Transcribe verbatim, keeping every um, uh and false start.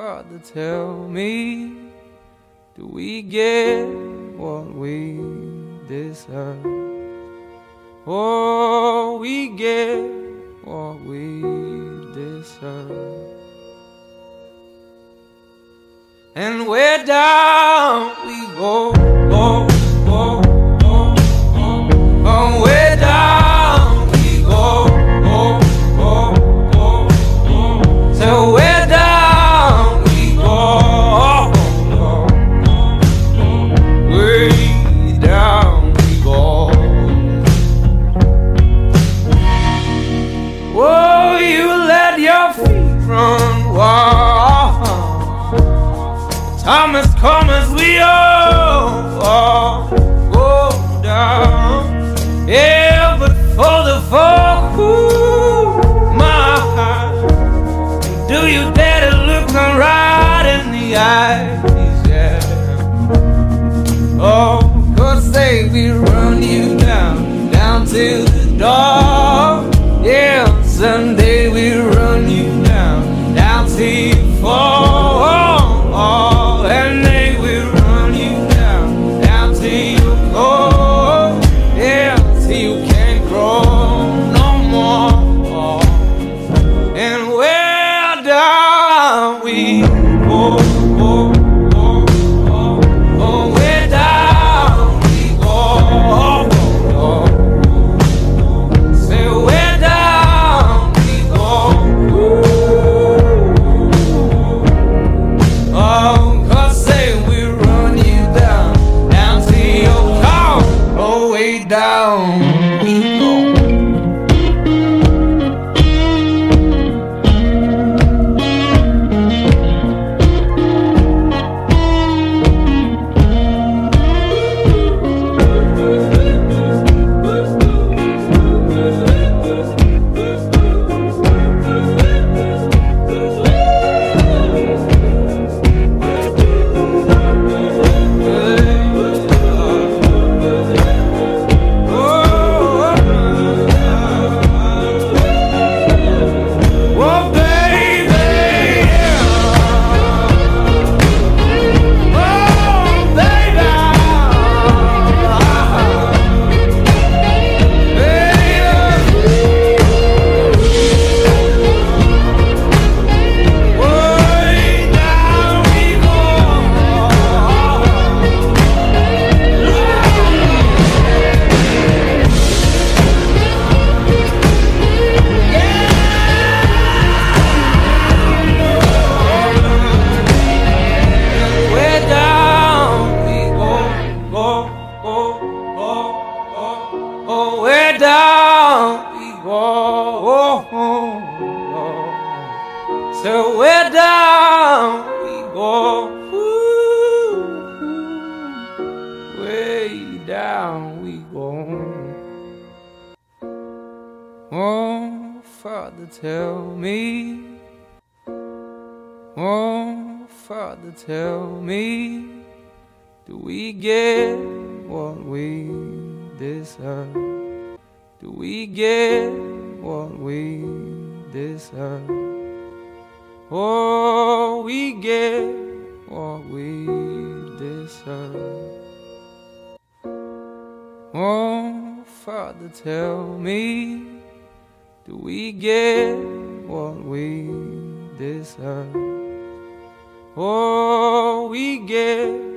Father, tell me, do we get what we deserve? Oh, we get what we deserve. And we're down, we go, go, go, go, go. Oh, we're down, we go, go, go, go, go. So we're down, we go, go, go, go. Way down, we go. Oh, you let your feet run wild. Come as, come as we all go down. Yeah, but for the fall, ooh, my heart, do you dare to look them right in the eyes? Yeah. Oh, cause they will run you down, down till the dawn. Yeah, someday we'll run you down, down till you fall. Oh, oh. And they will run you down, down till you go, yeah, till you can't grow no more. And where down we go, go, go, go, oh, where down we go, go, go, go. Say where down we go, go, go, oh. Down we go. So we're down, we go, ooh, ooh, way down we go. Oh, Father, tell me. Oh, Father, tell me, do we get what we deserve? Do we get what we deserve? Oh, we get what we deserve. Oh, Father, tell me, do we get what we deserve? Oh, we get